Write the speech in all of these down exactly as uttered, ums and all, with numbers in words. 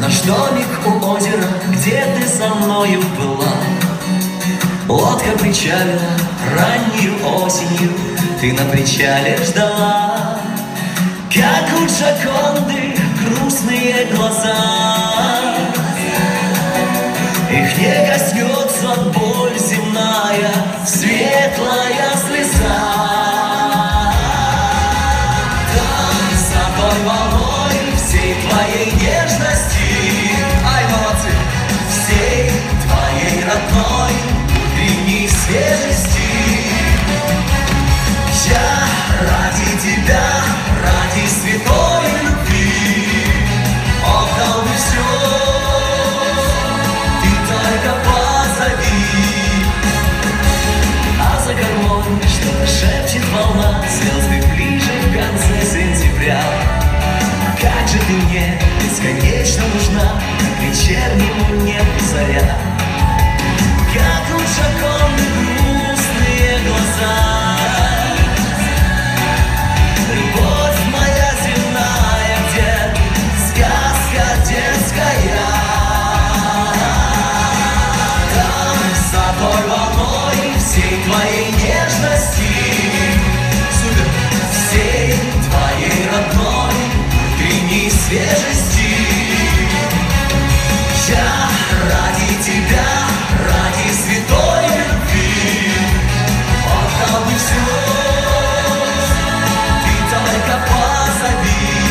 наш домик у озера, где ты со мною была. Лодка причалила ранней осенью, ты на причале ждала. Как у Джаконды грустные глаза, их не коснется боль земная, светлая слеза. Там за той волной всей твоей нежности, ай, молодцы, всей твоей родной утренней свежести, я ради тебя, ради святой любви отдал бы все. Ты только позови. А за горой что-то шепчет волна, звезды ближе в конце сентября. Как же ты мне бесконечно нужна, как вечернему небу заря. Как у Джаконды грустные глаза, твоей нежности, супер, всей твоей родной утренней свежести, я ради тебя, ради святой любви отдал бы все. Ты только позови.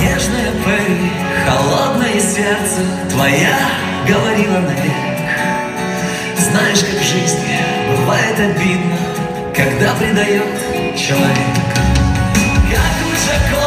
Нежная пыль, холодное сердце, твоя говорила наверх. Знаешь, как в жизни бывает обидно, когда предает человек. Как у Джаконды.